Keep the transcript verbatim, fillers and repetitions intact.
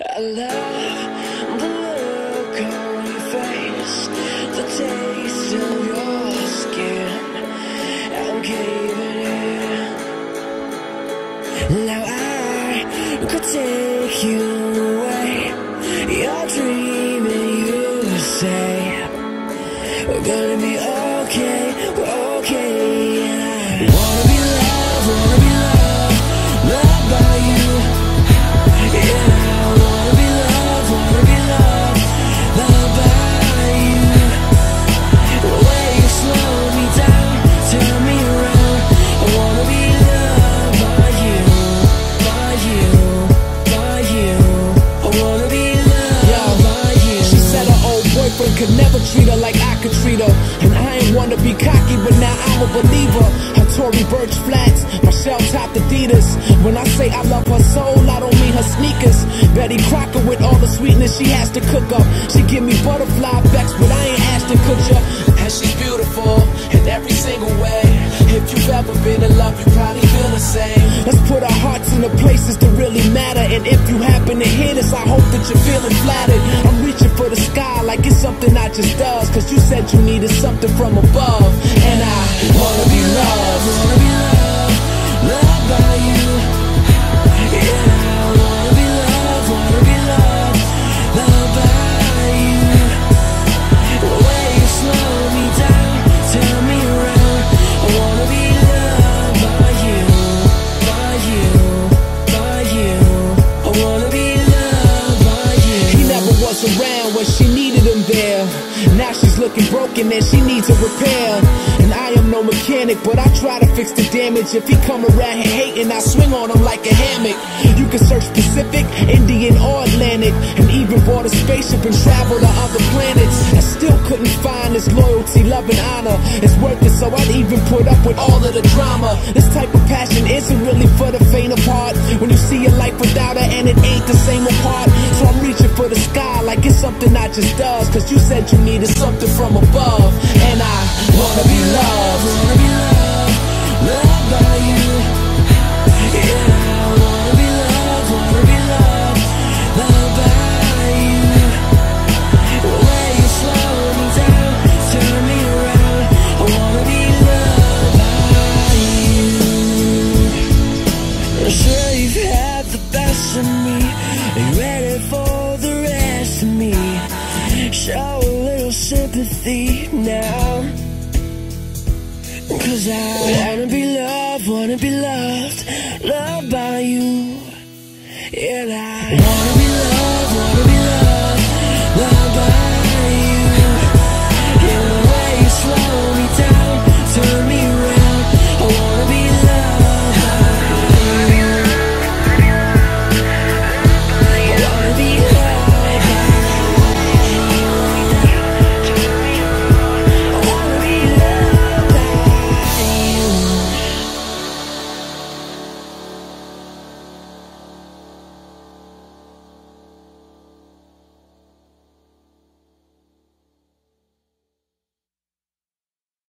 I love the look on your face, the taste of your skin. I'm caving in. Now I could take you away, you're dreaming, you say we're gonna be okay, we're okay. And I wanna be loved, wanna be loved, loved by you. Yeah, I wanna be loved, wanna be loved, loved by you. The way you slow me down, turn me around. I wanna be loved by you, by you, by you. I wanna be loved, yo, by you. She said her old boyfriend could never treat her like I could treat her, and I ain't wanna be cocky, but now I'm a believer. Her Tory Burch flats, my shell-topped Adidas. When I say I love her soul, I don't mean her sneakers. Betty Crocker with all the sweetness she has to cook up. She give me butterfly backs, but I ain't Ashton Kutcher. And she's beautiful in every single way. If you've ever been in love, you probably feel the same. Let's put our hearts in the places that really matter. And if you happen to hear this, I hope that you're feeling flattered. I'm reaching for the sky like it's something I just does, 'cause you said you needed something from above. And I wanna be loved, wanna be loved, loved by you. Around when she needed him there, now she's looking broken and she needs a repair. And I am no mechanic, but I try to fix the damage. If he come around here hating, I swing on him like a hammock. You can search Pacific, Indian, or Atlantic, and even board a spaceship and travel to other planets. I still couldn't find this loyalty, love, and honor. It's worth it, so I'd even put up with all of the drama. This type of passion isn't really for the faint of heart. When you see your life without her, and it ain't the same apart. So I'm reaching for the sky like it's something I just does, 'cause you said you needed something from above. And I wanna be loved, wanna be loved, loved by you. Yeah, I wanna be loved, wanna be loved, loved by you. The way you slow me down, turn me around. I wanna be loved by you. I'm sure you've had the best of me, you ready for the rest of me. Show a little sympathy now, 'cause I wanna be loved, wanna be loved, loved by you. And I wanna be loved.